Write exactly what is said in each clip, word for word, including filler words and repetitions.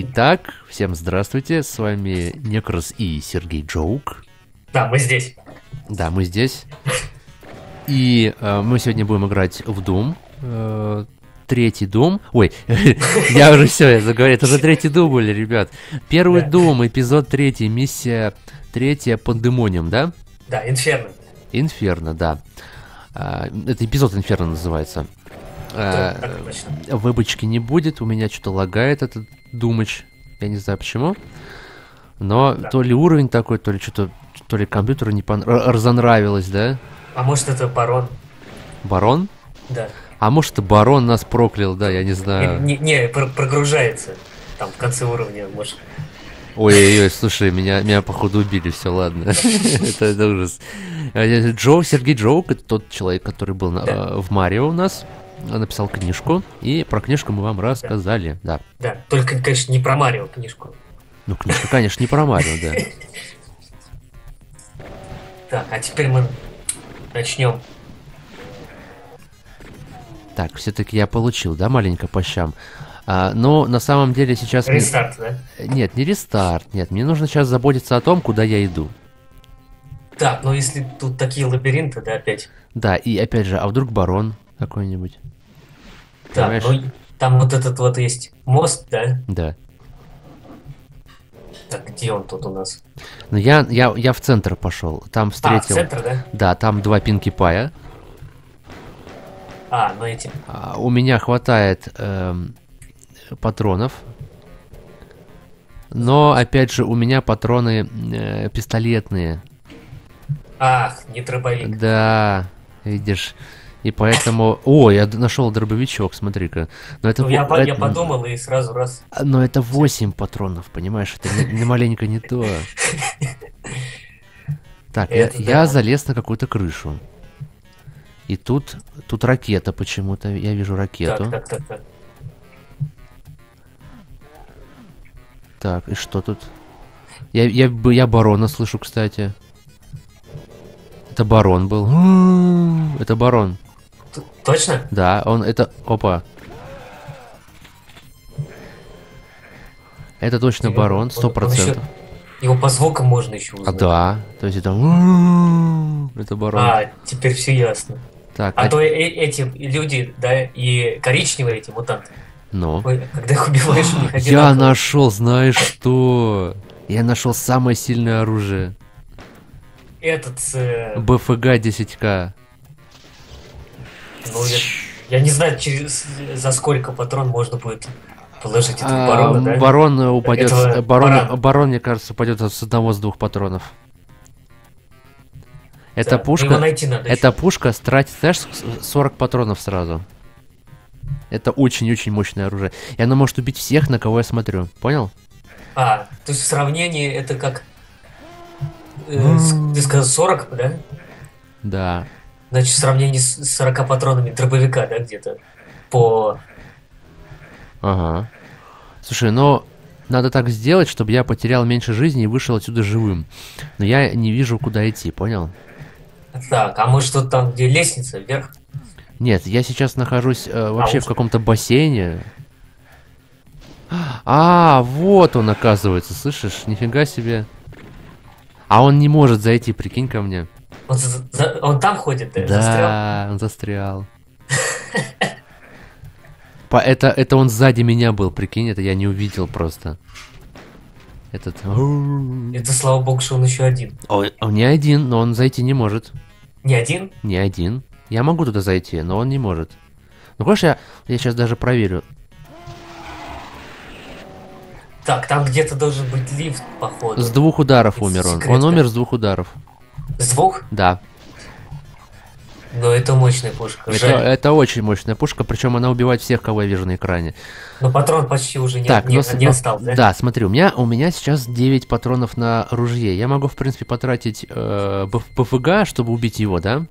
Итак, всем здравствуйте, с вами Некрос и Сергей Джоук. Да, мы здесь. Да, мы здесь. И э, мы сегодня будем играть в Doom. Э, третий Doom. Ой, я уже все, я заговорил. Это уже третий Doom были, ребят. Первый Doom, эпизод третий, миссия третья, Пандемониум, да? Да, Inferno. Inferno, да. Это эпизод Inferno называется. Да, выбочки не будет, у меня что-то лагает этот думач, я не знаю почему. Но да. То ли уровень такой, то ли что-то, то ли компьютеру не пон... разонравилось, да? А может это барон? Барон? Да. А может это барон нас проклял, да, я не знаю. Не, не, не прогружается там в конце уровня, может. Ой-ой-ой, слушай, меня, меня походу убили, все, ладно. Это ужас. Джо, Сергей Джоук, это тот человек, который был в Марио у нас. Написал книжку, и про книжку мы вам рассказали, да. Да, да. Только, конечно, не про Марио книжку. Ну, книжку, конечно, не про Марио, да. Так, а теперь мы начнем. Так, все-таки я получил, да, маленько по щам. А, но на самом деле сейчас... Рестарт, да? Нет, не рестарт, нет, мне нужно сейчас заботиться о том, куда я иду. Так, ну если тут такие лабиринты, да, опять? Да, и опять же, а вдруг барон какой-нибудь? Да, ну, там вот этот вот есть мост, да? Да. Так, где он тут у нас? Ну, я, я, я в центр пошел. Там встретил... А, в центр, да? Да, там два пинки пая. А, ну эти... А, у меня хватает эм, патронов. Но, опять же, у меня патроны э, пистолетные. Ах, не дробовик. Да, видишь... И поэтому... О, я нашел дробовичок, смотри-ка. Но это... ну, я, это... я подумал и сразу раз... Но это восемь патронов, понимаешь? Это не, не маленько не то. Так, я, да. я залез на какую-то крышу. И тут... Тут ракета почему-то. Я вижу ракету. Так, так, так, так. Так, и что тут? Я, я, я барона слышу, кстати. Это барон был. Это барон. Точно? Да, он это... Опа. Это точно барон, сто процентов. Его по звукам можно еще узнать. А, да, то есть это... Это барон. А, теперь все ясно. Так, а, а то э эти люди, да, и коричневые эти мутанты. Ну? Ой, когда их убиваешь, у них одинаково. Я нашел, знаешь что? Я нашел самое сильное оружие. Этот... Э... Бэ Эф Гэ десять Ка. Ну, я, я не знаю, через, за сколько патрон можно будет положить этого а, барона, да? Барон упадет... Барон, барон, мне кажется, упадет с одного с двух патронов. Да, эта пушка... Эта еще. Пушка тратит, знаешь, сорок патронов сразу. Это очень-очень мощное оружие. И она может убить всех, на кого я смотрю. Понял? А, то есть в сравнении это как... Э, ты сказал сорок, да? Да. Значит, в сравнении с сорока патронами дробовика, да, где-то по... Ага. Слушай, но надо так сделать, чтобы я потерял меньше жизни и вышел отсюда живым. Но я не вижу, куда идти, понял? Так, а может вот там, где лестница, вверх? Нет, я сейчас нахожусь э, вообще а, в каком-то бассейне. А, вот он, оказывается, слышишь? Нифига себе. А он не может зайти, прикинь, ко мне. Он, за, он там ходит, да? Да, он застрял. По, это, это он сзади меня был, прикинь, это я не увидел просто. Этот... Это, слава богу, что он еще один. Он, он не один, но он зайти не может. Не один? Не один. Я могу туда зайти, но он не может. Ну, хочешь, я, я сейчас даже проверю. Так, там где-то должен быть лифт, походу. С двух ударов это умер секрет, он. Он да? умер с двух ударов. С двух? Да. Но это мощная пушка. Это, это очень мощная пушка, причем она убивает всех, кого я вижу на экране. Но патрон почти уже не, так, не, но, не но, остался. Да? да, смотри, у меня, у меня сейчас девять патронов на ружье. Я могу, в принципе, потратить э, Бэ Эф Гэ, чтобы убить его, да?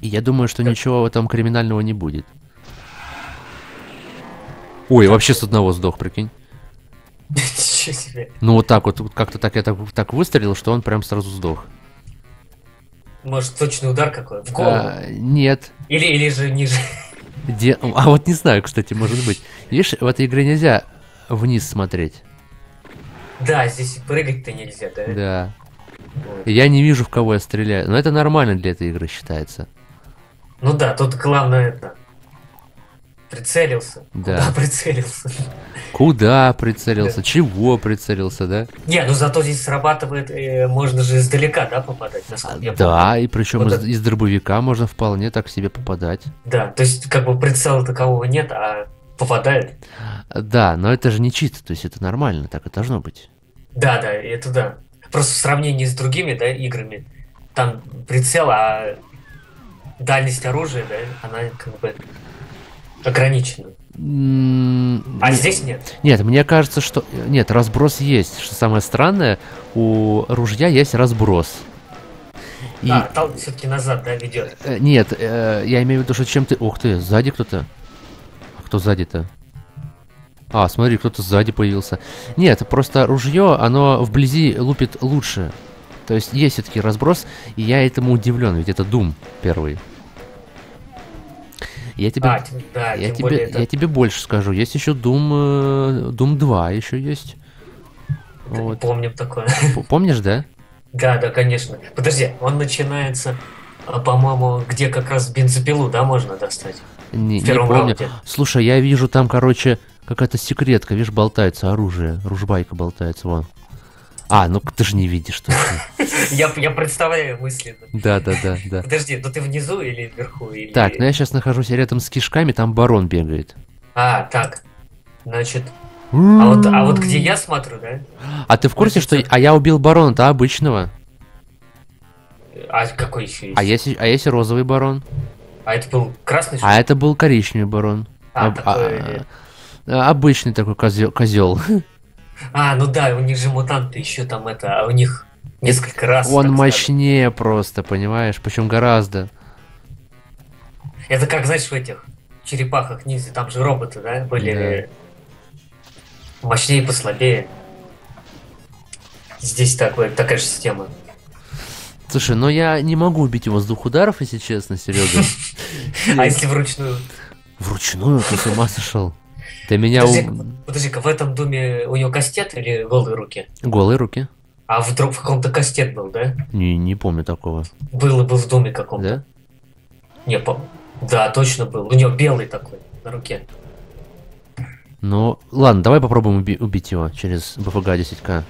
И я думаю, что так. ничего в этом криминального не будет. Ой, так. вообще с одного сдох, прикинь. Ну вот так вот, как-то так я так, так выстрелил, что он прям сразу сдох. Может, точный удар какой? В голову? А, нет. Или, или же ниже. Де... А вот не знаю, кстати, может быть. Видишь, в этой игре нельзя вниз смотреть. Да, здесь прыгать-то нельзя, да? Да. Вот. Я не вижу, в кого я стреляю. Но это нормально для этой игры считается. Ну да, тут главное это... Прицелился. Да. Куда прицелился? Куда прицелился? Да. Чего прицелился, да? Не, ну зато здесь срабатывает, э, можно же издалека, да, попадать? А, я да, помню. И причем вот из, это... из дробовика можно вполне так себе попадать. Да, то есть как бы прицела такового нет, а попадает. Да, но это же не чит, то есть это нормально, так и должно быть. Да, да, это да. Просто в сравнении с другими, да, играми, там прицел, а дальность оружия, да, она как бы... ограничено. Mm-hmm. А здесь нет? Нет, мне кажется, что... Нет, разброс есть. Что самое странное, у ружья есть разброс. И... А, толк все-таки назад, да, ведет? Нет, я имею в виду, что чем ты... Ух ты, сзади кто-то? А кто сзади-то? А, смотри, кто-то сзади появился. Нет, просто ружье, оно вблизи лупит лучше. То есть есть все-таки разброс, и я этому удивлен, ведь это Doom первый. Я тебе, а, да, я, тебе это... я тебе больше скажу. Есть еще Doom, Doom два еще есть. Да, вот. Помним такое. Помнишь, да? Да, да, конечно. Подожди, он начинается, по-моему, где как раз бензопилу, да, можно достать? Не, в первом не помню. Раунде. Слушай, я вижу там, короче, какая-то секретка, видишь, болтается оружие, ружбайка болтается, вон. А, ну ты же не видишь, что я, я представляю мысленно. Да, да, да, да. Подожди, ну ты внизу или вверху? Или... Так, ну я сейчас нахожусь рядом с кишками, там барон бегает. А, так. Значит. А вот, а вот где я смотрю, да? А ты в курсе, что... А я убил барона-то обычного. А какой еще есть? А есть, а есть розовый барон. А это был красный? А это был коричневый барон. А, Об... такой... а, обычный такой козел. А, ну да, у них же мутанты еще там это, а у них несколько раз. Он мощнее просто, понимаешь, причем гораздо. Это как, знаешь, в этих черепахах ниндзя, там же роботы, да, были да. Мощнее и послабее. Здесь такой, такая же система. Слушай, но я не могу убить его с двух ударов, если честно, Серега. А если вручную? Вручную? Ты с ума сошел? Ты меня... Подожди-ка, подожди в этом Думе у него кастет или голые руки? Голые руки. А вдруг в каком-то кастет был, да? Не, не помню такого. Был, был в Думе каком-то. Да? Не помню. Да, точно был. У него белый такой на руке. Ну, ладно, давай попробуем уби убить его через БФГ десять К.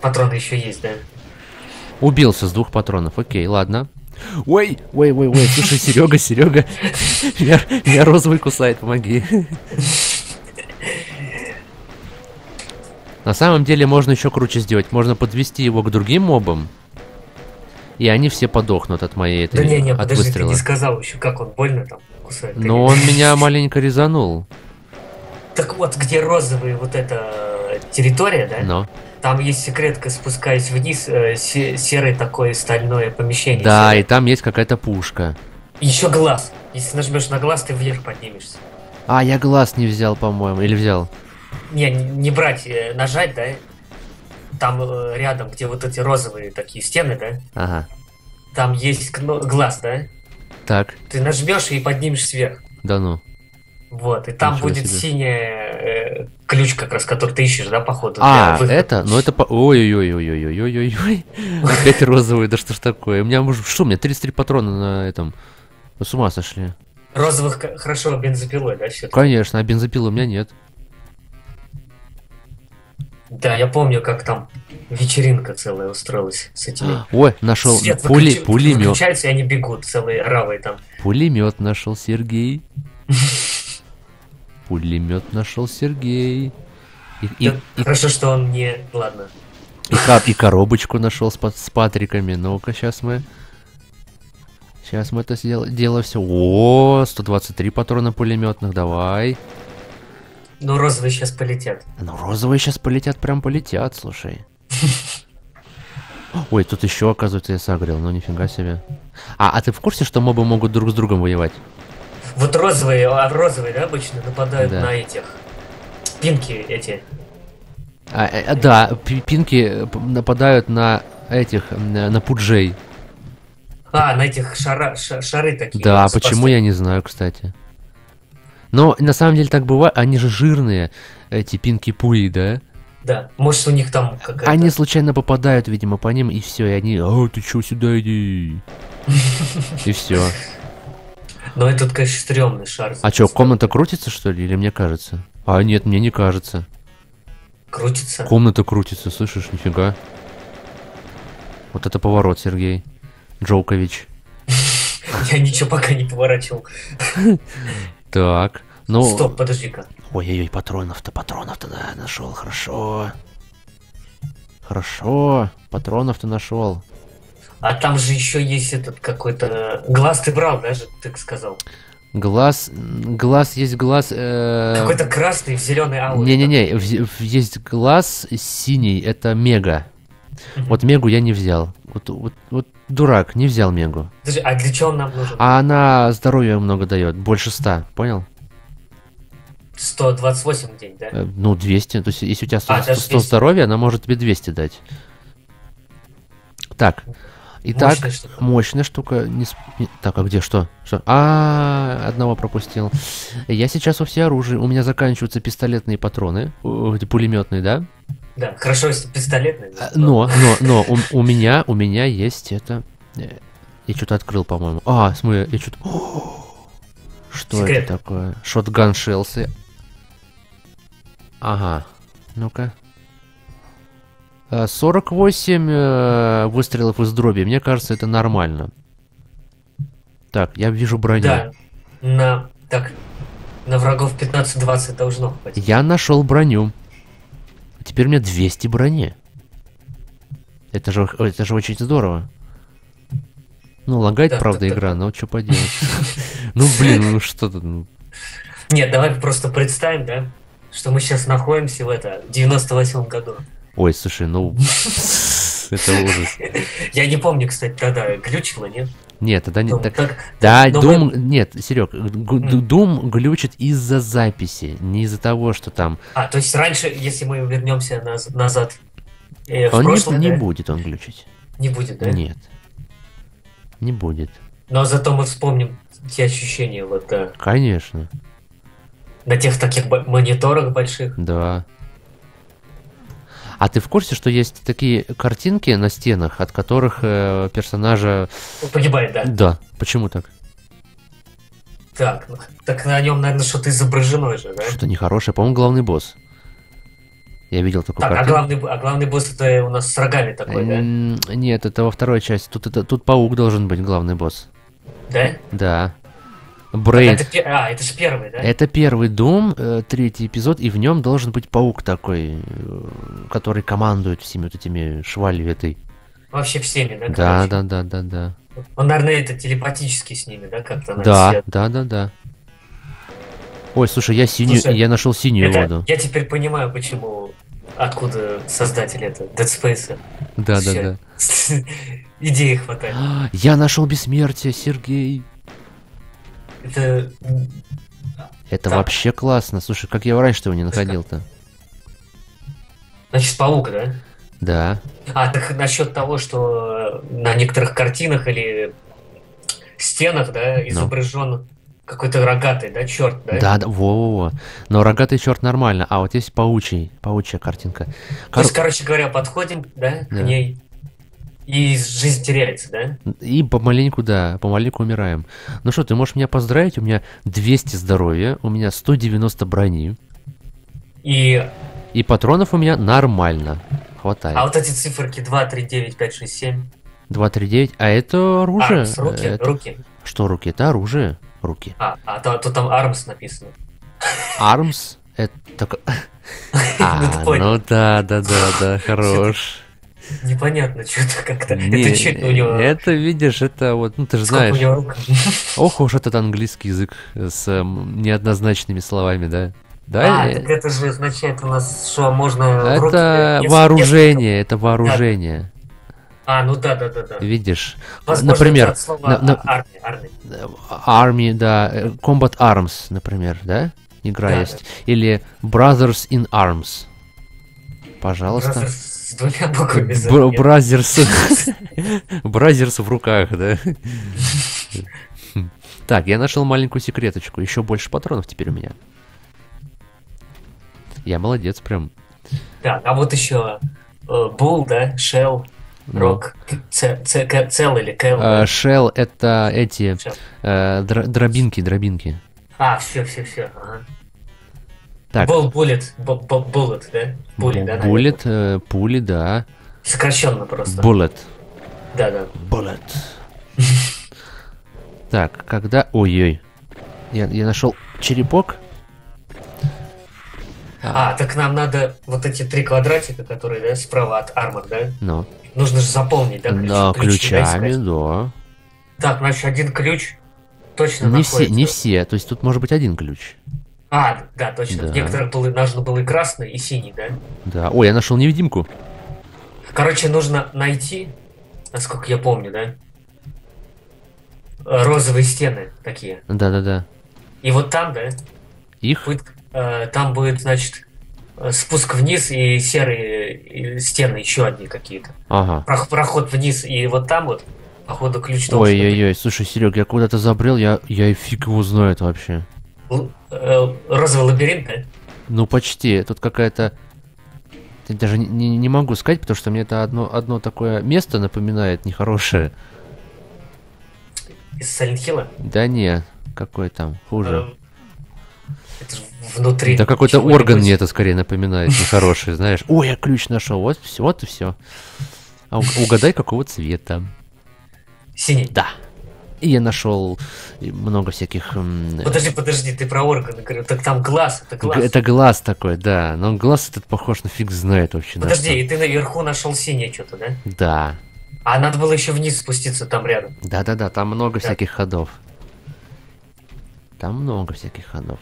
Патроны еще есть, да? Убился с двух патронов, окей, ладно. Ой, ой, ой, ой, слушай, Серега, Серега, меня, меня розовый кусает, помоги. На самом деле можно еще круче сделать, можно подвести его к другим мобам, и они все подохнут от моей этой выстрела. Да не, не, подожди, ты не сказал еще, как он больно там кусает. Но он меня маленько резанул. Так вот, где розовая вот эта территория, да? Но. Там есть секретка, спускаясь вниз, э, серое такое стальное помещение. Да, серое. И там есть какая-то пушка. Еще глаз. Если нажмешь на глаз, ты вверх поднимешься. А, я глаз не взял, по-моему. Или взял? Не, не брать, нажать, да? Там э, рядом, где вот эти розовые такие стены, да? Ага. Там есть глаз, да? Так. Ты нажмешь и поднимешься вверх. Да ну. Вот, и там ничего будет себе. Синяя э, ключ, как раз, который ты ищешь, да, походу. А, для... это? Ну это по... Ой-ой-ой-ой-ой-ой-ой-ой. Опять розовый, да что ж такое? У меня, может, что, у меня тридцать три патрона на этом. Ну, с ума сошли. Розовых хорошо бензопилой, да, все? Конечно, а бензопилы у меня нет. Да, я помню, как там вечеринка целая устроилась с этими. Ой, нашел пули, пулемет. Включаются, и они бегут, целые равы там. Пулемет нашел Сергей. Пулемет нашел Сергей. И, и, и... Хорошо, что он не... Ладно. И, и коробочку нашел с, с патриками. Ну-ка, сейчас мы... Сейчас мы это сделаем. Дело все. О, сто двадцать три патрона пулеметных. Давай. Ну, розовые сейчас полетят. Ну, розовые сейчас полетят. Прям полетят, слушай. Ой, тут еще, оказывается, я согрел. Ну, нифига себе. А, а ты в курсе, что мобы могут друг с другом воевать? Вот розовые, а розовые, да, обычно нападают да. На этих пинки эти. А, э, да, пинки нападают на этих, на, на пуджей. А, на этих шара, ша, шары такие. Да, вот, почему я не знаю, кстати. Но на самом деле так бывает, они же жирные, эти пинки-пуи, да? Да, может у них там какая-то... Они случайно попадают, видимо, по ним, и все, и они... А, ты чё, сюда иди? И все. Но этот, конечно, стрёмный шар. А чё, комната крутится, что ли, или мне кажется? А, нет, мне не кажется. Крутится? Комната крутится, слышишь, нифига. Вот это поворот, Сергей Джоукович. Я ничего пока не поворачивал. Так, ну... Стоп, подожди-ка. Ой-ой-ой, патронов-то, патронов-то да, нашел, хорошо. Хорошо, патронов-то нашел. А там же еще есть этот какой-то... Глаз ты брал, даже, так сказал. Глаз, глаз есть глаз... Э... Какой-то красный в зеленый ауре. Не-не-не, есть глаз синий, это мега. Mm-hmm. Вот мегу я не взял. Вот, вот, вот дурак, не взял мегу. Подожди, а для чего он нам нужен? А она здоровья много дает, больше ста, понял? сто двадцать восемь в день, да? Э, ну, двести, то есть если у тебя сто, а, сто, сто здоровья, она может тебе двести дать. Так, итак, мощная штука. Мощная штука. Не... Так, а где, что? Что? А, -а, -а одного пропустил. Я сейчас во все оружие, у меня заканчиваются пистолетные патроны, пулеметные, да? Да, хорошо, если пистолетные. Да, но, но, но, у, у меня, у меня есть это... Я что-то открыл, по-моему. А, смотри, я что-то... Что секрет. Это такое? Шотган шелсы. Ага. Ну-ка. сорок восемь выстрелов из дроби. Мне кажется, это нормально. Так, я вижу броню. Да. На... Так. На врагов пятнадцать-двадцать должно хватить. Я нашел броню. Теперь у меня двести брони. Это же, это же очень здорово. Ну, лагает, да, правда, да, игра, да. Но что поделать. Ну, блин, ну что тут? Нет, давай просто представим, да, что мы сейчас находимся в это, девяносто восьмом году. Ой, слушай, ну... Это ужас. Я не помню, кстати, тогда глючило, нет? Нет, тогда не так. Да, Doom. Нет, Серег, Doom глючит из-за записи, не из-за того, что там. А, то есть раньше, если мы вернемся назад, он не будет он глючить. Не будет, да? Нет. Не будет. Но зато мы вспомним те ощущения, вот да. Конечно. На тех таких мониторах больших. Да. А ты в курсе, что есть такие картинки на стенах, от которых э, персонажа... Погибает, да? Да. Почему так? Так, так на нем, наверное, что-то изображено же, да? Что-то нехорошее. По-моему, главный босс. Я видел такую так, картинку. А главный, а главный босс это у нас с рогами такой, да? Нет, это во второй части. Тут, это, тут паук должен быть главный босс. Да? Да. Брейд. Так, это, а, это же первый, да? Это первый Doom, третий эпизод, и в нем должен быть паук такой, который командует всеми вот этими швалью этой. Вообще всеми, да? Да, да, да, да, да. Он, наверное, это телепатически с ними, да, как-то? Да, да, да, да. Ой, слушай, я синюю, слушай, я нашел синюю это, воду. Я теперь понимаю, почему, откуда создатель это, Dead Space. Да, да, да. Идеи хватает. Я нашел бессмертие, Сергей. Это, это вообще классно. Слушай, как я раньше его не находил-то. Значит, паук, да? Да. А, так насчет того, что на некоторых картинах или стенах, да, изображен ну. какой-то рогатый, да, черт, да? Да, да, во-во-во. Но рогатый черт нормально, а вот есть паучий, паучья картинка. Кор... То есть, короче говоря, подходим, да, да. к ней. И жизнь теряется, да? И помаленьку, да, помаленьку умираем. Ну что, ты можешь меня поздравить? У меня двести здоровья, у меня сто девяносто брони. И... И патронов у меня нормально хватает. А вот эти циферки два, три, девять, пять, шесть, семь? два, три, девять, а это оружие? Армс, руки, это... руки. Что руки? Это оружие, руки. А, а то, то там армс написано. Армс? Это... А, ну да, да, да, да, хорош. Непонятно, что-то как-то. Это что у него? Это, видишь, это вот, ну ты же знаешь. Ох уж этот английский язык с неоднозначными словами, да? Да. А, так это же означает у нас, что можно... Это вооружение, это вооружение. А, ну да, да, да, да. Видишь, например... Армии, да, Combat Arms, например, да? Игра есть. Или Brothers in Arms. Пожалуйста. С двумя буквами за... Бразерс. Бразерс в руках, да? Так, я нашел маленькую секреточку. Еще больше патронов теперь у меня. Я молодец прям. Так, а вот еще Bull, да? Shell, Rock, Cell или Cell. Shell это эти дробинки, дробинки. А, все, все, все. Буллет, буллет, да? Буллет, пули, да. Сокращенно просто. Буллет. Да, да. Буллет. Так, когда... Ой-ой. Я, я нашел черепок. А, так нам надо вот эти три квадратика, которые, да, справа от армор, да? Ну. Нужно же заполнить, да, ключ? Да, ключ, ключами, да. Так, значит, один ключ точно не находится. Все, не все, то есть тут может быть один ключ. А, да, точно. Да. В некоторых было, нужно было и красный, и синий, да? Да. Ой, я нашел невидимку. Короче, нужно найти, насколько я помню, да? Розовые стены такие. Да-да-да. И вот там, да? Их? Будет, э, там будет, значит, спуск вниз и серые стены, еще одни какие-то. Ага. Про проход вниз, и вот там вот, походу, ключ должен быть. Ой-ой-ой, слушай, Серег, я куда-то забрел, я, я и фиг его знает вообще. Л э, розовый лабиринт, да? Ну, почти. Тут какая-то... Я даже не, не могу сказать, потому что мне это одно, одно такое место напоминает нехорошее. Из Сайлент Хилла? Да не, какой там, хуже. Это внутри. Да какой-то орган мне это скорее напоминает, нехороший, знаешь. Ой, я ключ нашел, вот все, вот и все. А угадай, какого цвета. Синий. Да. И я нашел много всяких... Подожди, подожди, ты про органы говорил, так там глаз, это глаз. Это глаз такой, да, но глаз этот похож на фиг знает вообще. Подожди, и ты наверху нашел синее что-то, да? Да. А надо было еще вниз спуститься, там рядом. Да-да-да, там много да. всяких ходов. Там много всяких ходов.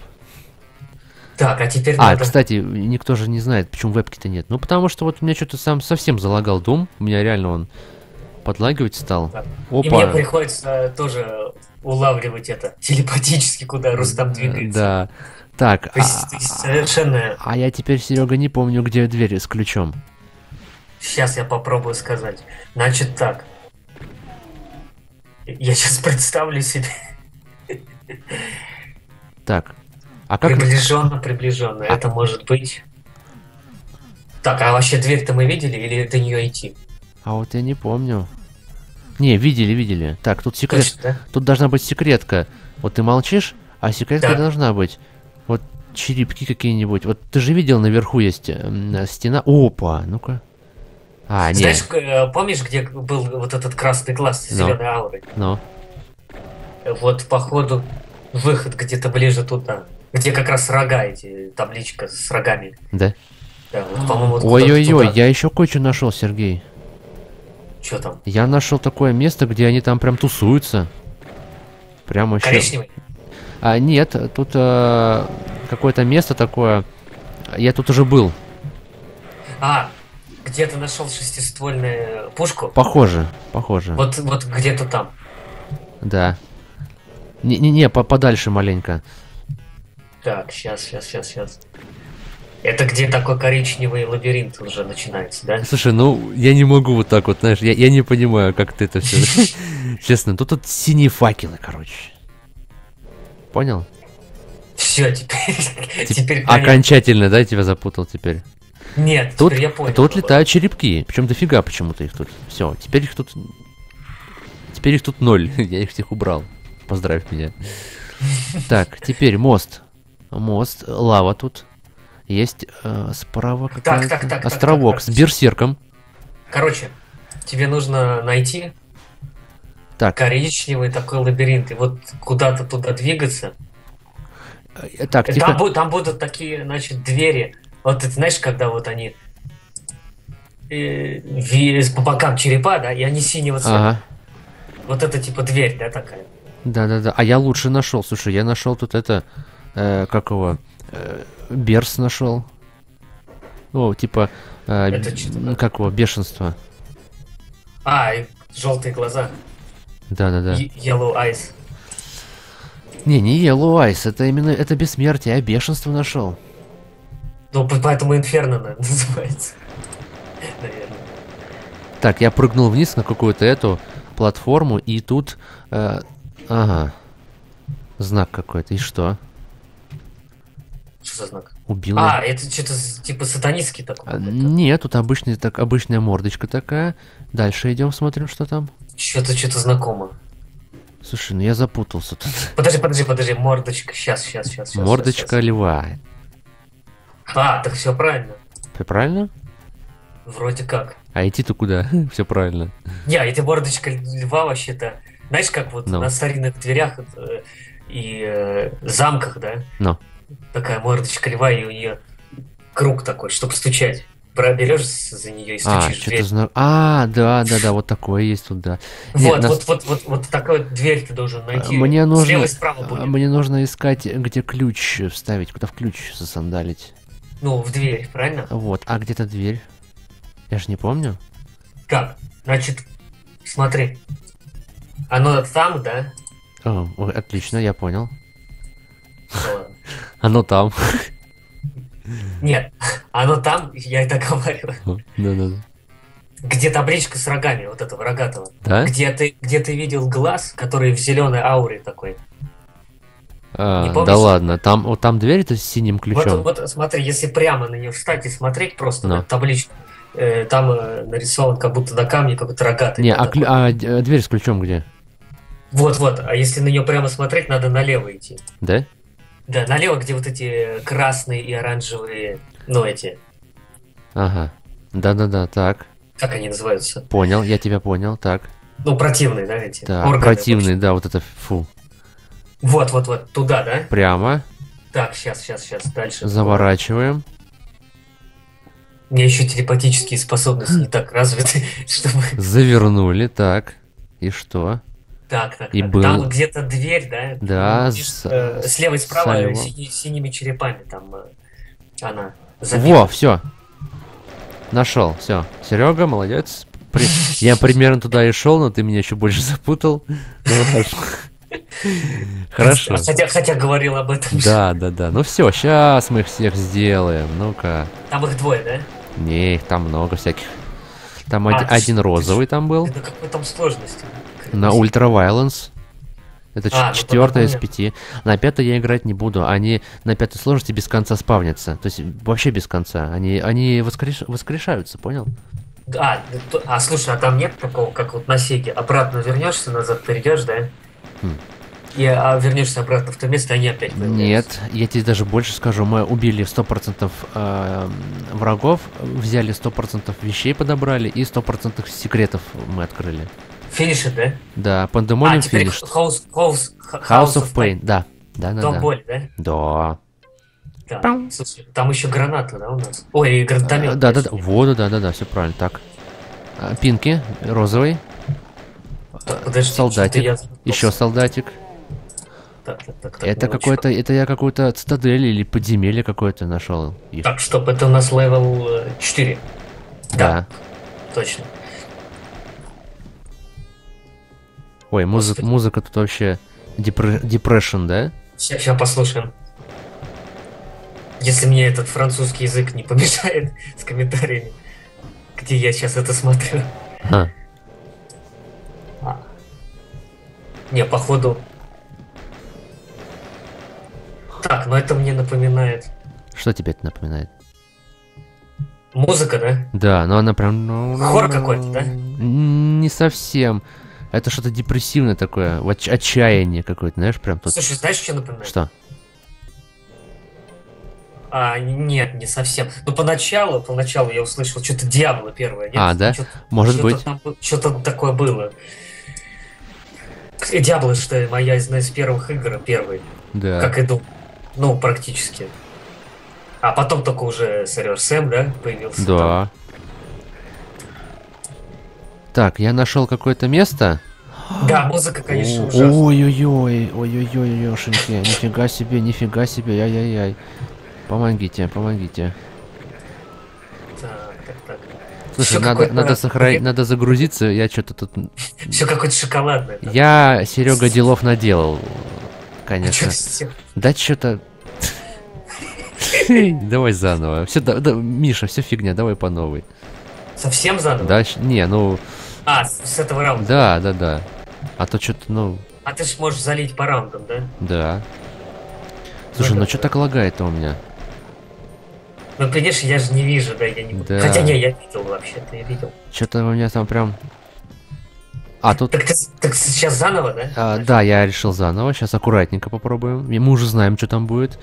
Так, а теперь... А, надо... кстати, никто же не знает, почему вебки-то нет. Ну, потому что вот у меня что-то сам совсем залагал Doom. У меня реально он подлагивать стал. Да. Опа. И мне приходится тоже улавливать это телепатически, куда Рустам двигается. Да. Так, а... совершенно... А я теперь, Серега, не помню, где дверь с ключом. Сейчас я попробую сказать. Значит так. Я сейчас представлю себе. Так. А как... Приближенно, приближенно. А... Это может быть... Так, а вообще дверь-то мы видели или до нее идти? А вот я не помню. Не, видели, видели. Так, тут секрет... Точно, да? Тут должна быть секретка. Вот ты молчишь, а секретка да. должна быть. Вот черепки какие-нибудь. Вот ты же видел, наверху есть стена. Опа, ну-ка. А, знаешь, нет. Помнишь, где был вот этот красный глаз с no. зеленой аурой? Ну. No. Вот, походу, выход где-то ближе туда. Где как раз рога эти, табличка с рогами. Да? Да, вот, по-моему, вот ой-ой-ой, я еще кое-что нашел, Сергей. Че там? Я нашел такое место, где они там прям тусуются. Прямо еще. Коричневый? А, нет, тут а, какое-то место такое. Я тут уже был. А, где-то нашел шестиствольную пушку? Похоже, похоже. Вот, вот где-то там. Да. Не-не-не, по подальше маленько. Так, сейчас, сейчас, сейчас, сейчас. Это где такой коричневый лабиринт уже начинается, да? Слушай, ну, я не могу вот так вот, знаешь, я, я не понимаю, как ты это все... Честно, тут вот синие факелы, короче. Понял? Все, теперь... Окончательно, да, тебя запутал теперь? Нет, тут, я понял. Тут летают черепки, причем дофига почему-то их тут. Все, теперь их тут... Теперь их тут ноль, я их всех убрал. Поздравь меня. Так, теперь мост. Мост, лава тут. Есть э, справа так, так, так, островок так, так, так, с берсерком. Короче, тебе нужно найти так. коричневый такой лабиринт. И вот куда-то туда двигаться. Так, тихо... там, там будут такие, значит, двери... Вот ты знаешь, когда вот они э, в, по бокам черепа, да, и они синего цвета. Ага. Вот это типа дверь, да, такая. Да-да-да, а я лучше нашел, слушай, я нашел тут это, э, как его, э, берс нашел. О, типа, э, это как его, бешенство. А, и желтые глаза. Да-да-да. Yellow eyes. Не, не yellow eyes, это именно, это бессмертие, я бешенство нашел. Ну, поэтому Инферно, наверное, называется. Наверное. Так, я прыгнул вниз на какую-то эту платформу, и тут... Э, ага. Знак какой-то. И что? Что за знак? Убил. А, это что-то типа сатанистский такой. А, нет, тут обычный, так, обычная мордочка такая. Дальше идем, смотрим, что там. Что-то, что-то знакомо. Слушай, ну я запутался тут. Подожди, подожди, подожди, мордочка. Сейчас, сейчас, сейчас. сейчас мордочка сейчас, сейчас. Льва. А, так все правильно. Все правильно? Вроде как. А идти-то куда? Все правильно. Не, эти мордочка льва вообще-то. Знаешь, как вот no. на старинных дверях э, и э, замках, да? No. Такая мордочка льва, и у нее круг такой, чтобы стучать. Проберешься за нее и стучишь а, в дверь. Зна... А, да, да, да, вот такое есть тут, да. Вот, нас... вот, вот, вот, вот такую дверь ты должен найти. Мне нужно... Слева и справа будет. Мне нужно искать, где ключ вставить, куда в ключ засандалить. Ну, в дверь, правильно? Вот, а где-то дверь? Я же не помню. Как? Значит, смотри. Оно там, да? О, отлично, я понял. Ладно. Оно там. Нет, оно там, я это говорю. Да-да-да. Где табличка с рогами, вот этого рогатого. Да? Где ты, где ты видел глаз, который в зеленой ауре такой. А, да ладно, там, вот там дверь-то с синим ключом. Вот, вот смотри, если прямо на нее встать и смотреть просто на табличку, э, там э, нарисован как будто на камне какой-то рогатый. Не, а, а дверь с ключом где? Вот-вот, а если на нее прямо смотреть, надо налево идти. Да? Да, налево, где вот эти красные и оранжевые, ну эти. Ага, да-да-да, так. Как они называются? Понял, я тебя понял, так. Ну, противные, да, эти? Да, органы, противные, да, вот это, фу. Вот-вот-вот, туда, да? Прямо. Так, сейчас, сейчас, сейчас, дальше. Заворачиваем. У меня еще телепатические способности не так развиты, чтобы... Завернули, так, и что? Так, так, и так. Был... Там где-то дверь, да? Да. С... Э, слева и справа си синими черепами там э, она забита. Во, все. Нашел, все. Серега, молодец. При... Я примерно туда и шел, но ты меня еще больше запутал. Хорошо. Хотя, хотя говорил об этом. Да, да, да. Ну все, сейчас мы их всех сделаем. Ну-ка. Там их двое, да? Не, их там много всяких. Там а, один, один розовый ты, там был. Это какой там сложности? На Ультра Вайланс. Это а, четвертая из пяти. На пятой я играть не буду. Они на пятой сложности без конца спавнятся. То есть вообще без конца. Они, они воскреш... воскрешаются, понял? А, а, слушай, а там нет такого, как вот на Сеге. Обратно вернешься, назад перейдешь, да? Хм. И а, вернешься обратно в то место, они опять появляются. Нет, я тебе даже больше скажу. Мы убили сто процентов э, врагов, взяли сто процентов вещей подобрали и сто процентов секретов мы открыли. Финиши, да? Да, Пандемониум финиш. А, теперь House, House, House of Pain, да. Да, да, да. Боль, да? Да. Да. Там. Слушай, там еще граната, да, у нас? Ой, и гранатомет. А, да, да, да, вот, да, да, да, все правильно, так. А, пинки, розовый. Так, подожди, солдатик, я... еще солдатик. Так, так, так, так, это какой-то, это я какую-то цитадель или подземелье какое-то нашел. Так, чтоб это у нас левел четыре. Да. Да. Точно. Ой, музы музыка тут вообще депрессион, да? Сейчас, сейчас послушаем. Если мне этот французский язык не помешает с комментариями, где я сейчас это смотрю. А. А. Не, походу... Так, но это мне напоминает... Что тебе это напоминает? Музыка, да? Да, но она прям... Хор какой-то, да? Не совсем... Это что-то депрессивное такое, отч отчаяние какое-то, знаешь, прям тут. Слушай, знаешь, что напоминает? Что? А, нет, не совсем. Ну, поначалу, поначалу я услышал что-то Диабло первое. Нет? А, да? Что-то, может что-то быть. Что-то такое было. Диабло, что моя одна из первых игр, первый. Да. Как иду. Ну, практически. А потом только уже Серёж Сэм, да, появился. Да. Там. Так, я нашел какое-то место. Да, музыка, конечно, ужасная. Ой-ой-ой, ой-ой-ой, Ёшеньки, нифига себе, нифига себе, яй-яй-яй. Помогите, помогите. Так, так, так. Слушай, надо, надо сохранить, надо загрузиться, я что-то тут... Все какое-то шоколадное. Там. Я, Серега, делов наделал, конечно. А да что-то... Давай заново. Все, да, да, Миша, все фигня, давай по новой. Совсем заново? Да, не, ну... А, с этого раунда? Да, да, да. А то что-то, ну, А ты же можешь залить по раундам, да? Да. Слушай, это... ну что так лагает-то у меня? Ну, конечно, я же не вижу, да, я не буду. Да. Хотя не, я видел вообще-то, я видел. Что-то у меня там прям... А тут... Так, ты, так сейчас заново, да? А, да, я решил заново, сейчас аккуратненько попробуем. И мы уже знаем, что там будет.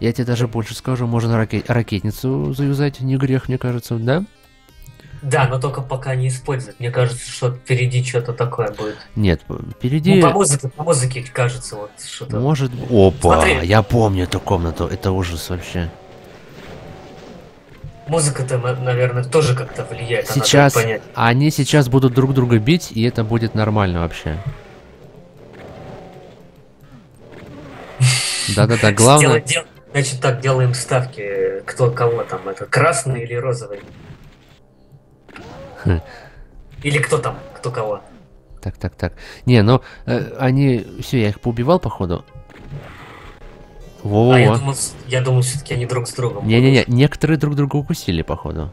Я тебе даже больше скажу, можно ракет... ракетницу заюзать, не грех, мне кажется, да? Да, но только пока не использовать. Мне кажется, что впереди что-то такое будет. Нет, впереди... Ну, по музыке, по музыке кажется, вот что-то... Может... Опа, смотри. Я помню эту комнату, это ужас вообще. Музыка-то, наверное, тоже как-то влияет. Сейчас... Надо понять. Они сейчас будут друг друга бить, и это будет нормально вообще. Да-да-да, главное... Значит так, делаем ставки, кто кого там, это красный или розовый. Или кто там, кто кого. Так, так, так. Не, ну, э, они... Все, я их поубивал, походу. Во-во-во. А я думал, я думал все-таки они друг с другом. Не-не-не, некоторые друг друга укусили, походу.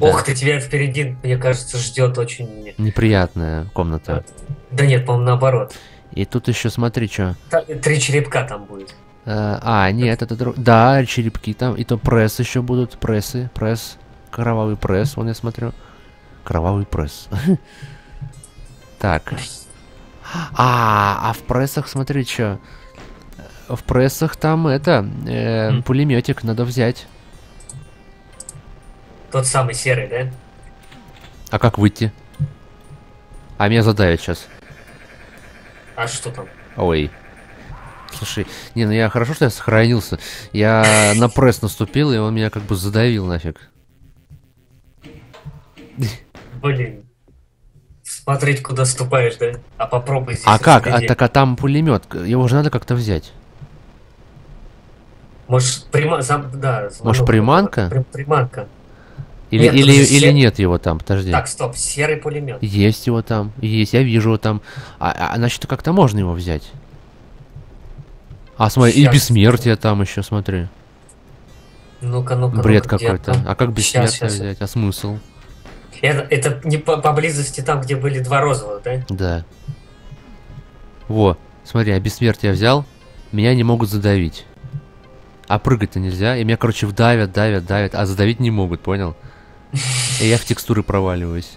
Ох, да. Ты тебя впереди, мне кажется, ждет очень... Неприятная комната. Да нет, по-моему, наоборот. И тут еще смотри, что. Три черепка там будет. А, а нет, это, это друг... Да, черепки там. И то пресс еще будут, прессы, пресс. Кровавый пресс, вон я смотрю. Кровавый пресс. Так. А, а в прессах, смотри, что. В прессах там это. Э, mm. Пулеметик надо взять. Тот самый серый, да? А как выйти? А меня задавят сейчас. А что там? Ой. Слушай, не, ну я хорошо, что я сохранился. Я на пресс наступил, и он меня как бы задавил нафиг. Блин, смотреть, куда ступаешь, да? А попробуй здесь. А как? А, так а там пулемет. Его же надо как-то взять. Может, прима... Зам... да, Может приманка? При... Приманка. Или, нет, или, или сер... нет его там, подожди. Так, стоп, серый пулемет. Есть его там, есть, я вижу его там. А, а значит, как-то можно его взять. А смотри, сейчас. И бессмертие там еще, смотри. Ну-ка, ну-ка. Бред ну-ка, какой-то. А как бессмертие сейчас, взять? Сейчас. А смысл? Это, это не по, поблизости там, где были два розовых, да? Да. Во, смотри, а бессмертие я взял, меня не могут задавить. А прыгать-то нельзя, и меня, короче, вдавят, давят, давят, а задавить не могут, понял? И я в текстуры проваливаюсь.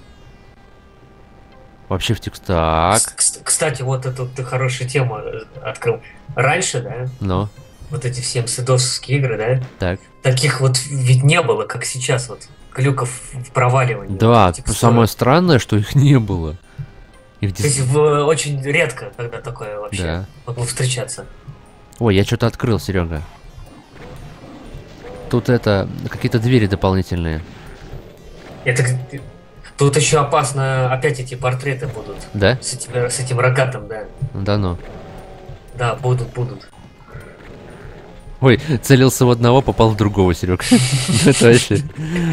Вообще в текст... Так. Кстати, вот эту ты хорошую тему открыл. Раньше, да? Ну. Вот эти все мсэдосовские игры, да? Так. Таких вот ведь не было, как сейчас вот. Глюков в проваливании. Да, вот самое странное, что их не было. Их дис... То есть в, очень редко, когда такое вообще да. Могло встречаться. Ой, я что-то открыл, Серега. Тут это, какие-то двери дополнительные. Это, тут еще опасно, опять эти портреты будут. Да? С этим, с этим рогатым, да. Да ну. Да, будут, будут. Ой, целился в одного, попал в другого, Серег. Это вообще...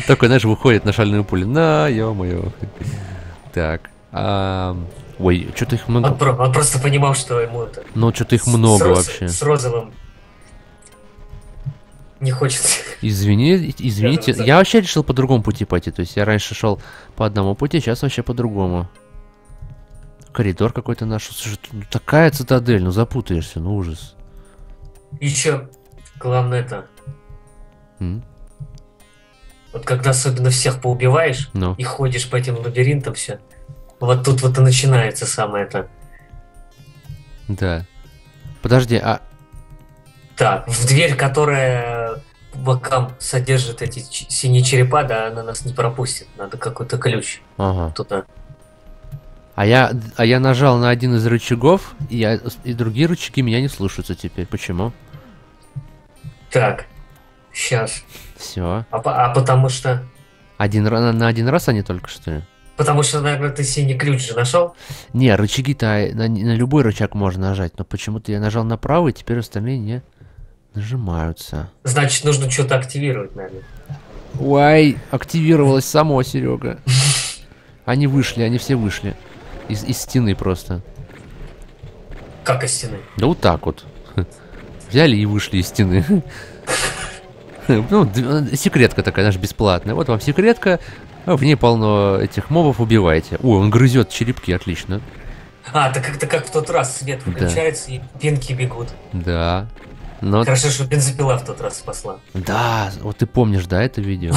Такой, знаешь, выходит на шальную пулю. На, ё-моё. Так. Ой, что-то их много... Он просто понимал, что ему это... Ну, что-то их много вообще. С розовым. Не хочется. Извини, извините. Я вообще решил по другому пути пойти. То есть я раньше шел по одному пути, сейчас вообще по-другому. Коридор какой-то наш. Слушай, такая цитадель, ну запутаешься, ну ужас. Еще... Главное это. Mm. Вот когда особенно всех поубиваешь no. и ходишь по этим лабиринтам все, вот тут вот и начинается самое это. Да. Подожди, а... Так, в дверь, которая по бокам содержит эти синие черепа, да, она нас не пропустит. Надо какой-то ключ ага. туда. А я, а я нажал на один из рычагов, и, я, и другие рычаги меня не слушаются теперь. Почему? Так, сейчас. Все. А, а потому что... Один, на, на один раз они только что ли? Потому что, наверное, ты синий ключ же нашел? Не, рычаги-то на, на любой рычаг можно нажать, но почему-то я нажал на правый, теперь остальные не нажимаются. Значит, нужно что-то активировать, наверное. Ой, активировалось само, Серега. Они вышли, они все вышли. Из, из стены просто. Как из стены? Да вот так вот. Взяли и вышли из стены. Ну, секретка такая, наша бесплатная. Вот вам секретка. В ней полно этих мобов, убивайте. Ой, он грызет черепки, отлично. А, так как-то как в тот раз свет включается, да. И пенки бегут. Да. Но... Хорошо, что бензопила в тот раз спасла. Да, вот ты помнишь, да, это видео?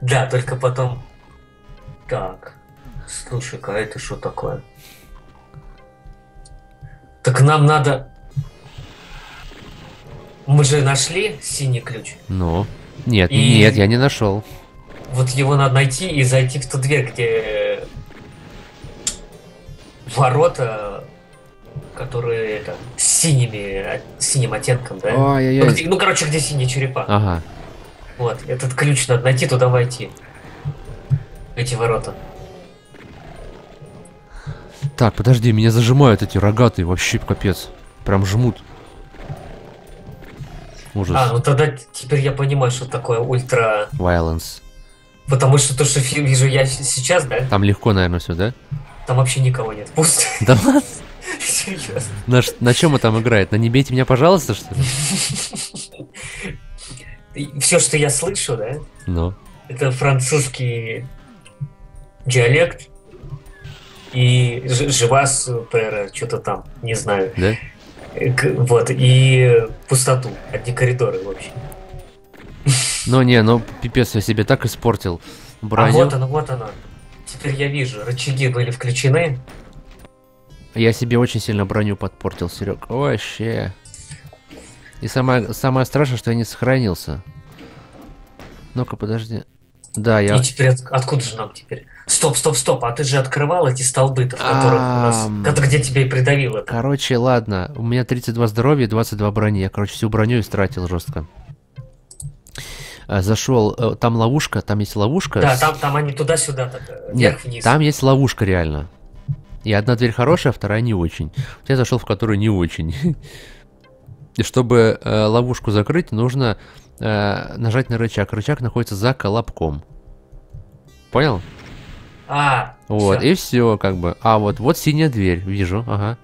Да, только потом... Так, слушай-ка, а это что такое? Так нам надо... Мы же нашли синий ключ? Ну, нет, и... нет, я не нашел. Вот его надо найти и зайти в ту дверь, где ворота, которые это, с синими, синим оттенком, да? Ой, ну, где, ну, короче, где синяя черепаха. Ага. Вот, этот ключ надо найти, туда войти. Эти ворота. Так, подожди, меня зажимают эти рогатые, вообще капец. Прям жмут. Ужас. А, ну тогда теперь я понимаю, что такое ультра... Violence. Потому что то, что вижу я сейчас, да? Там легко, наверное, все, да? Там вообще никого нет. Пусто. Да ладно? Серьезно. На, на чем он там играет? На «Не бейте меня, пожалуйста», что ли? Все, что я слышу, да? Ну. Это французский диалект и живас, что-то там, не знаю. Да? Вот, и пустоту, одни коридоры вообще. Ну не, ну пипец, я себе так испортил. Броню. А вот оно, вот оно. Теперь я вижу, рычаги были включены. Я себе очень сильно броню подпортил, Серег. Вообще. И самое, самое страшное, что я не сохранился. Ну-ка, подожди. Да, я... И теперь от... откуда же нам теперь? Стоп, стоп, стоп, а ты же открывал эти столбы-то, в которых у нас... Где тебя и придавило. Короче, ладно, у меня тридцать два здоровья и двадцать два брони. Я, короче, всю броню истратил жестко. Зашел, там ловушка, там есть ловушка. Да, там, там они туда-сюда, так, вверх-вниз. Там есть ловушка, реально. И одна дверь хорошая, вторая не очень. Я зашел в которую не очень. И чтобы э, ловушку закрыть, нужно э, нажать на рычаг. Рычаг находится за колобком. Понял? А. Вот, все. И все, как бы. А, вот, вот синяя дверь, вижу, ага.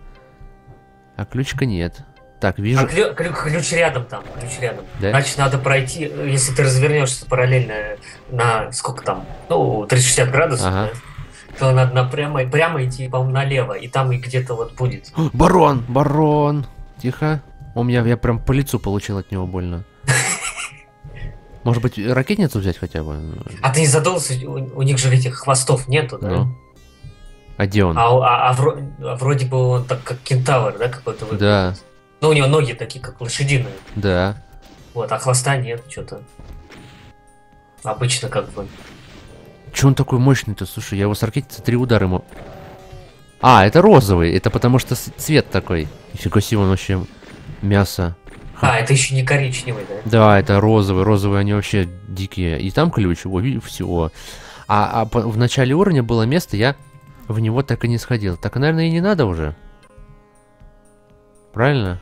А ключка нет. Так, вижу. А клю, клю, ключ рядом там, ключ рядом. Да? Значит, надо пройти, если ты развернешься параллельно на сколько там, ну, триста шестьдесят градусов, ага. Да, то надо напрямо, прямо идти, по-моему, налево, и там и где-то вот будет. Барон, барон, тихо. У меня, я прям по лицу получил от него больно. Может быть, ракетницу взять хотя бы? А ты не задумался, у, у них же этих хвостов нету, да? Ну. А где он? А, а, а, вроде, а вроде бы он так как кентавр, да, какой-то выглядит? Да. Ну, у него ноги такие, как лошадиные. Да. Вот, а хвоста нет, что-то. Обычно как бы. Че он такой мощный-то? Слушай, я его с ракетницы три удара ему... А, это розовый. Это потому что цвет такой. Нифига себе, он вообще мясо. Ха. А, это еще не коричневый, да? Да, это розовый. Розовые, они вообще дикие. И там ключ, и всего. А, а по... в начале уровня было место, я в него так и не сходил. Так, наверное, и не надо уже. Правильно?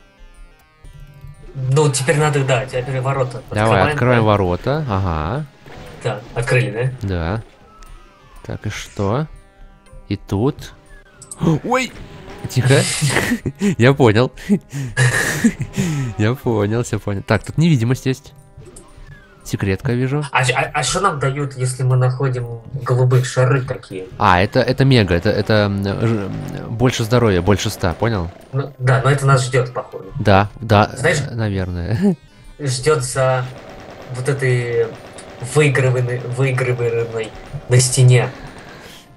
Ну, теперь надо, да, теперь ворота. Открываем. Давай, открываем, да? Ворота, ага. Да, открыли, да? Да. Так, и что? И тут... Ой! Тихо. Я понял. Я понял, все понял. Так, тут невидимость есть. Секретка, вижу. А что нам дают, если мы находим голубые шары такие? А, это это мега, это это больше здоровья, больше ста, понял? Ну, да, но это нас ждет, походу. Да, да, знаешь, наверное. Ждет за вот этой выигрыванной, выигрыванной на стене.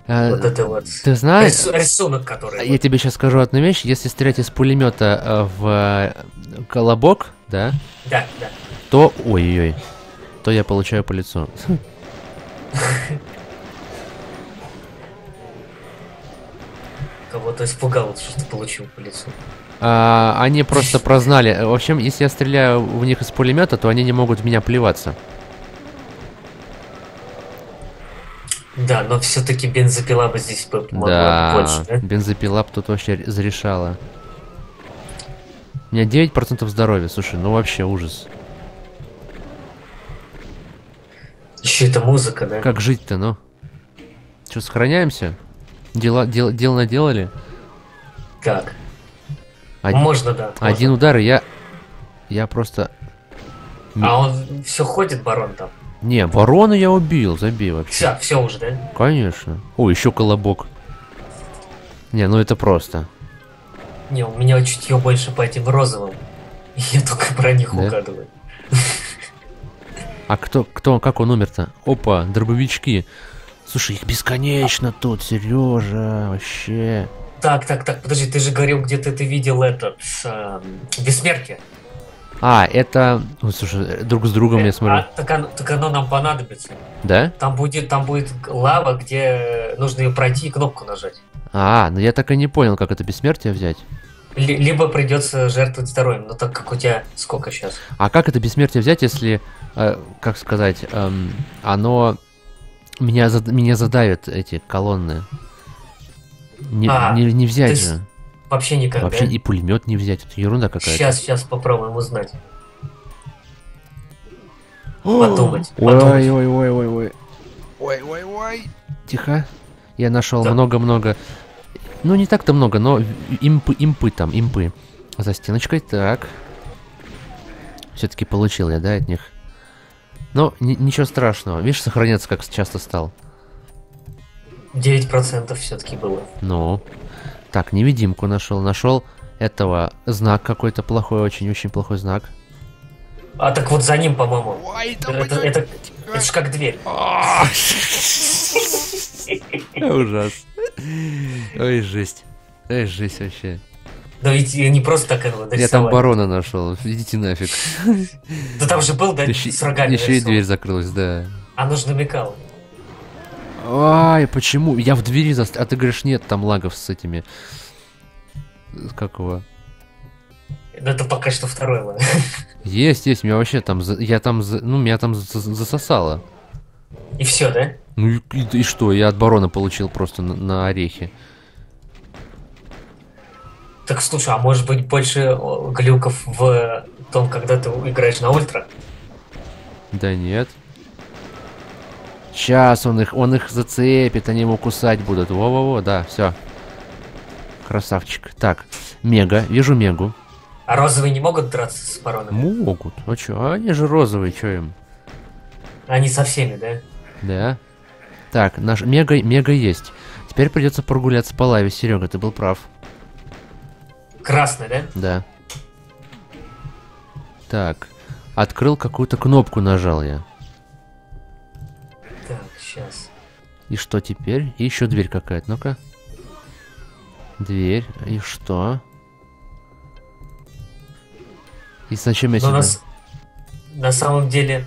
А, вот это вот. Ты знаешь? Рису, рисунок, который... Я вот. Тебе сейчас скажу одну вещь. Если стрелять из пулемета в колобок, да? Да, да. То... Ой-ой-ой. То я получаю по лицу. Кого-то испугал, что ты получил по лицу. А, они просто прознали. В общем, если я стреляю в них из пулемета, то они не могут в меня плеваться. Да, но все-таки бензопила бы здесь помогла, да, больше, да? Бензопила бы тут вообще зарешала. У меня девять процентов здоровья, слушай, ну вообще ужас. Еще это музыка, да? Как жить-то, ну? Че, сохраняемся? Дела, дел, дел наделали? Так. Один, можно, да. Один можно. Удар, и я... Я просто... А он все ходит, барон, там? Не, ворона я убил, забей вообще. Все, все уже, да? Конечно. О, еще колобок. Не, ну это просто. Не, у меня чутье больше по этим розовым. Я только про них да? угадываю. А кто, кто, как он умер-то? Опа, дробовички. Слушай, их бесконечно тут, Сережа, вообще. Так, так, так, подожди, ты же говорил, где-то ты видел этот э, бессмертие. А, это... Ой, слушай, друг с другом э, я смотрю. А, так, оно, так оно нам понадобится. Да? Там будет, там будет лава, где нужно ее пройти и кнопку нажать. А, ну я так и не понял, как это бессмертие взять. Либо придется жертвовать здоровьем, но так как у тебя сколько сейчас? А как это бессмертие взять, если, э, как сказать, э, оно... Меня, зад... Меня задавят эти колонны. Не, а, не, не взять же. Вообще никак. Вообще да? И пулемет не взять. Это ерунда какая-то. Сейчас, сейчас попробуем узнать. Подумать. Ой-ой-ой-ой-ой. Ой-ой-ой. Тихо. Я нашел много-много. Да. Ну не так-то много, но импы, импы там, импы. За стеночкой. Так. Все-таки получил я, да, от них. Но ничего страшного. Видишь, сохраняться как часто стал. девять процентов все-таки было. Ну. Так, невидимку нашел. Нашел этого. Знак какой-то плохой, очень-очень плохой знак. А так вот за ним, по-моему. Это, это, это, это ж как дверь. Ужас. Ой, жесть. Ой, жесть вообще. Да ведь не просто так этого нарисовали. Я там барона нашел, идите нафиг. Да там же был, да, с рогами. Еще и дверь закрылась, да. А нужно мекало. Ай, почему? Я в двери застрял. А ты говоришь, нет там лагов с этими... Как его? Это пока что второй лаг. Есть, есть, меня вообще там... Я там... Ну, меня там засосало. И все, да? Ну и, и что, я от барона получил просто на, на орехи. Так слушай, а может быть больше глюков в том, когда ты играешь на ультра? Да нет. Сейчас он их, он их зацепит, они его кусать будут. Во-во-во, да, все. Красавчик. Так, мега, вижу мегу. А розовые не могут драться с баронами? Могут. А чё? Они же розовые, чё им? Они со всеми, да? Да. Так, наш мега, мега есть. Теперь придется прогуляться по лаве, Серега, ты был прав. Красный, да? Да. Так. Открыл какую-то кнопку, нажал я. Так, сейчас. И что теперь? И еще дверь какая-то. Ну-ка. Дверь. И что? И зачем я сюда? На, с... на самом деле,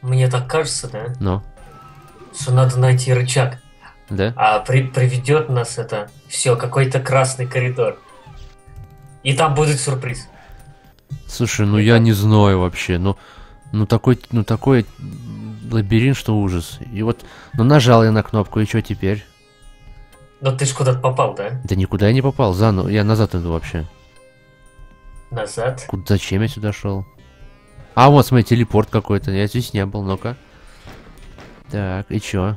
мне так кажется, да? Но. Что надо найти рычаг. Да? А при... приведет нас это все, какой-то красный коридор. И там будет сюрприз. Слушай, ну я не знаю вообще. Ну, ну такой, ну такой лабиринт, что ужас. И вот, ну нажал я на кнопку, и что теперь? Но ты ж куда-то попал, да? Да никуда я не попал, заново. Я назад иду вообще. Назад? Куда, зачем я сюда шел? А, вот, смотри, телепорт какой-то. Я здесь не был, ну-ка. Так, и чё?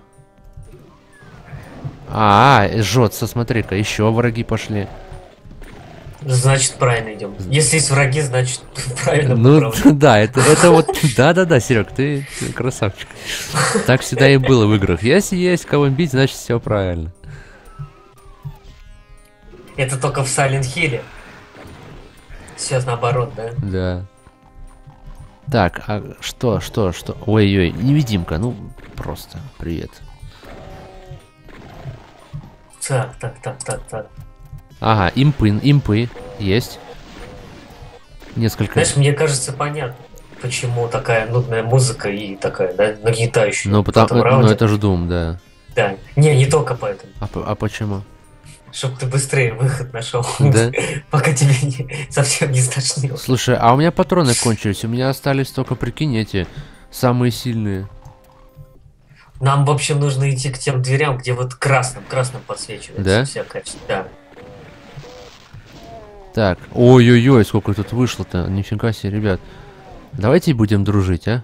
А, -а, -а жжется, смотри-ка, еще враги пошли. Значит, правильно идем. Если есть враги, значит, правильно. Ну, да, это, это вот... Да-да-да, Серег, ты, ты красавчик. Так всегда и было в играх. Если есть кого бить, значит, все правильно. Это только в Сайлент Хилле. Сейчас наоборот, да? Да. Так, а что, что, что? Ой-ой, невидимка, ну, просто привет. Так, так, так, так, так. Ага, импы, импы есть. Несколько. Знаешь, мне кажется, понятно, почему такая нудная музыка и такая, да, нагнетающая. Ну, потому, ну это же Doom, да. Да, не, не только поэтому. А, а почему? Чтоб ты быстрее выход нашел, да? Пока тебе не, совсем не стошнило. Слушай, а у меня патроны кончились, у меня остались только, прикинь, эти самые сильные. Нам, в общем, нужно идти к тем дверям, где вот красным, красным подсвечивается. Да? Всякое, да. Так, ой-ой-ой, сколько тут вышло-то, нифига себе, ребят. Давайте будем дружить, а?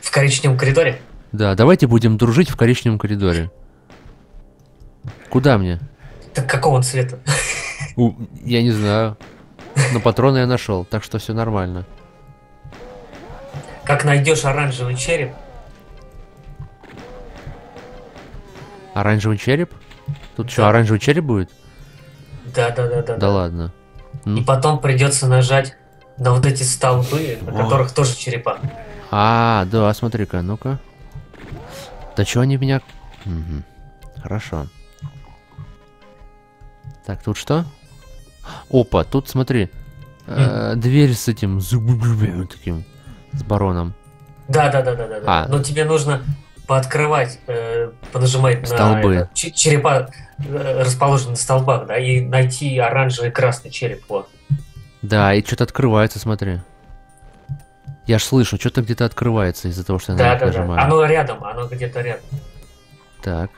В коричневом коридоре? Да, давайте будем дружить в коричневом коридоре. Куда мне? Так какого он цвета? У, я не знаю, но патроны я нашел, так что все нормально. Как найдешь оранжевый череп? Оранжевый череп? Тут да. Что, оранжевый череп будет? Да, да, да, да. Да ладно. И потом придется нажать на вот эти столбы, на которых тоже черепах. А, да, смотри-ка, ну-ка. Да чего они меня... Угу. Хорошо. Так, тут что? Опа, тут смотри. Э, дверь с этим... таким... С бароном. Да, да, да, да, да. А. Но тебе нужно пооткрывать, э, понажимать столбы. На это, черепа, э, расположены на столбах, да, и найти оранжевый и красный череп. Вот. Да, и что-то открывается, смотри. Я ж слышу, что-то где-то открывается из-за того, что я да, на да, нажимаю. Да, да, оно рядом, оно где-то рядом. Так.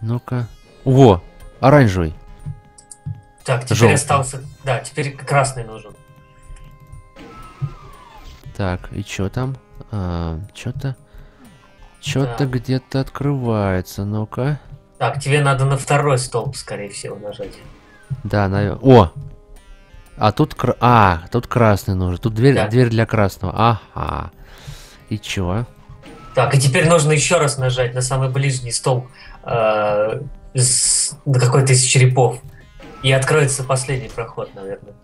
Ну-ка. Во! Оранжевый. Так, теперь Желтый. остался... Да, теперь красный нужен. Так, и чё там? А, чё-то... Чё-то да. где-то открывается, ну-ка. Так, тебе надо на второй столб, скорее всего, нажать. Да, наверное... О! А тут... Кр... А, тут красный нужен. Тут дверь, да. дверь для красного. Ага. И чё? Так, и теперь нужно еще раз нажать на самый ближний столб э, с... на какой-то из черепов. И откроется последний проход, наверное.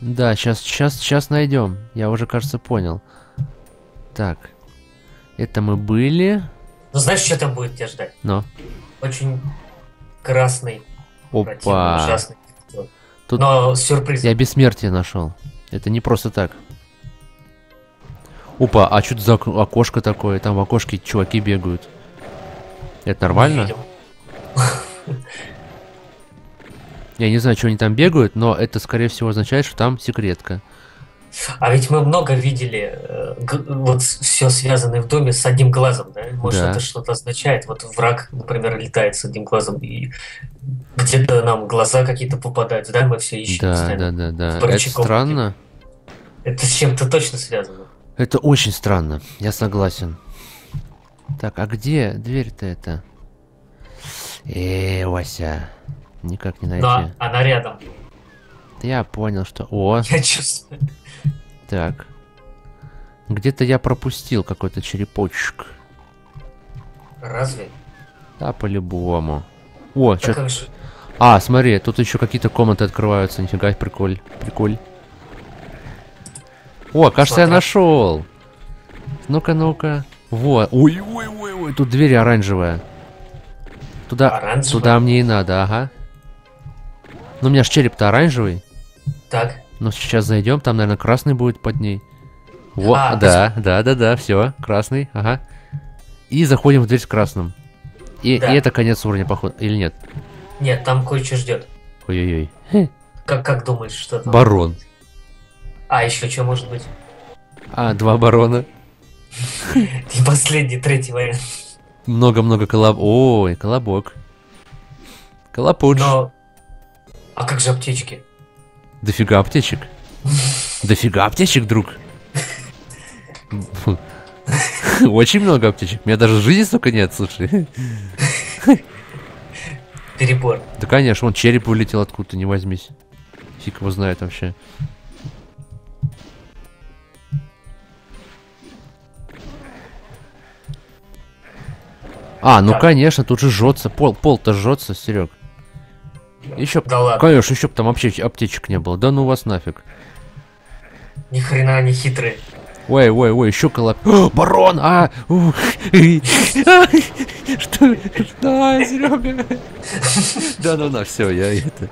Да, сейчас, сейчас, сейчас найдем. Я уже, кажется, понял. Так. Это мы были. Ну, знаешь, что там будет тебя ждать? Ну. Очень красный. Опа. Противный, ужасный. Тут... Но сюрприз. Я бессмертие нашел. Это не просто так. Опа, а что за окошко такое? Там в окошке чуваки бегают. Это нормально? Я не знаю, что они там бегают, но это, скорее всего, означает, что там секретка. А ведь мы много видели, э, вот все связанное в доме с одним глазом, да? Может, да. это что-то означает? Вот враг, например, летает с одним глазом, и где-то нам глаза какие-то попадают, да? Мы все ищем. Да, да, да, да. Это странно. Это с чем-то точно связано. Это очень странно, я согласен. Так, а где дверь-то это? Эй, Вася... Никак не найти. Да, она рядом. Я понял, что... О! Я чувствую. Так. Где-то я пропустил какой-то черепочек. Разве? Да, по-любому. О, да что же... А, смотри, тут еще какие-то комнаты открываются. Нифига, приколь. Приколь. О, кажется, Смотри. я нашел. Ну-ка, ну-ка. Вот. Ой-ой-ой-ой, тут дверь оранжевая. Туда, оранжевая. Туда мне и надо, ага. Ну, у меня ж череп-то оранжевый. Так. Ну, сейчас зайдем, там, наверное, красный будет под ней. Во, а, да, ты... да, да, да, все, красный, ага. И заходим в дверь с красным. И, да. и это конец уровня, походу, или нет? Нет, там кое-что ждет. Ой-ой-ой. Как, как думаешь, что там? Барон. А, еще что может быть? А, два барона. И последний, третий вариант. Много-много колоб... Ой, колобок. Колопуч. Но... А как же аптечки? Дофига аптечек. Дофига аптечек, друг. Очень много аптечек. У меня даже жизни столько нет, слушай. Перебор. Да, конечно, вон череп улетел откуда-то, не возьмись. Фиг его знает вообще. А, ну так. Конечно, тут же жжется. Пол, пол-то жжется, Серег. Еще, да ладно. Конечно, еще бы там вообще аптечек не было. Да ну вас нафиг. Ни хрена они хитрые. Ой, ой, ой, еще колоп. О, барон! А! Ух! Что? Да, Серега! Да ну на, все, я это.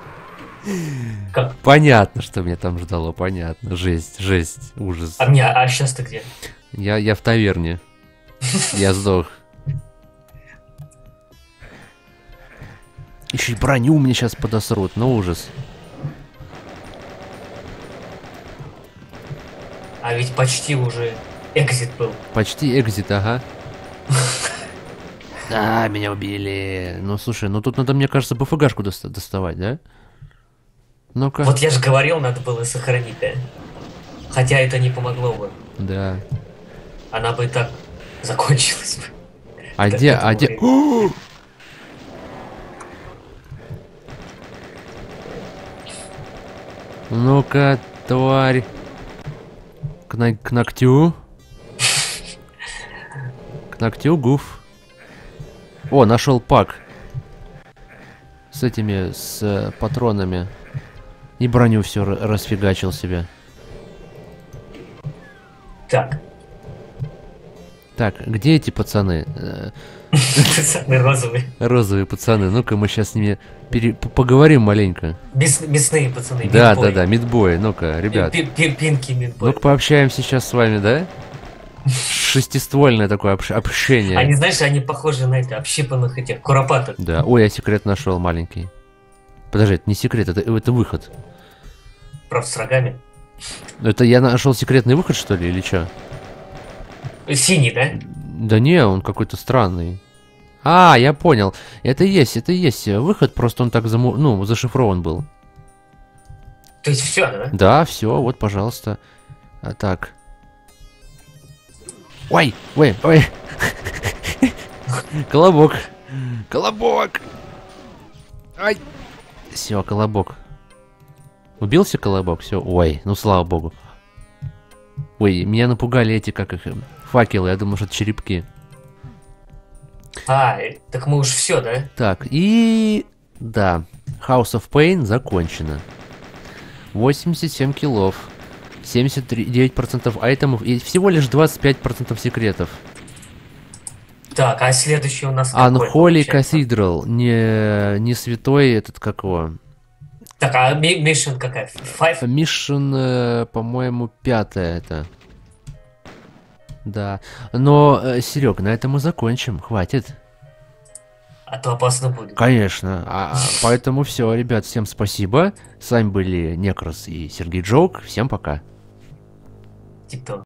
Понятно, что меня там ждало, понятно. Жесть, жесть, ужас. А меня, а сейчас ты где? Я, я в таверне. Я сдох. Еще и броню мне сейчас подосрут, ну ужас. А ведь почти уже экзит был. Почти экзит, ага. Да, меня убили. Ну слушай, ну тут надо, мне кажется, БФГшку доставать, да? Ну-ка. Вот я же говорил, надо было сохранить, да? Хотя это не помогло бы. Да. Она бы и так закончилась бы. А где, а где... Ну-ка, тварь. К, на к ногтю. К ногтю, гуф. О, нашел пак. с этими, с патронами. И броню все расфигачил себе. Так. Так, где эти пацаны? Пацаны розовые. Розовые пацаны. Ну-ка, мы сейчас с ними пере... поговорим маленько. Мясные пацаны. Да, да, да, мидбои. Ну-ка, ребят. Пинки мидбои. Ну-ка, пообщаемся сейчас с вами, да? Шестиствольное такое общение. Они, знаешь, они похожи на это, общипанных этих куропаток. Да, ой, я секрет нашел маленький. Подожди, это не секрет, это, это выход. Просто с рогами. Это я нашел секретный выход, что ли, или что? Синий, да? Да не, он какой-то странный. А, я понял. Это и есть, это и есть выход, просто он так заму... ну, зашифрован был. То есть все, да? Да, все, вот, пожалуйста. А так. Ой, ой, ой. Колобок. Колобок. Ай. Все, колобок. Убился колобок? Все, ой, ну слава богу. Ой, меня напугали эти, как их, факелы, я думал, что это черепки. А, так мы уж все, да? Так, и... да, House of Pain закончено. восемьдесят семь киллов, семьдесят девять процентов айтемов и всего лишь двадцать пять процентов секретов. Так, а следующий у нас Anholy Cathedral, не, не святой этот, как его... Так, а мишен какая? Мишен, по-моему, пятая это. Да. Но, Серег, на этом мы закончим. Хватит. А то опасно будет. Конечно. А, поэтому все, ребят, всем спасибо. С вами были Некрос и Сергей Джоук. Всем пока. Тип-топ.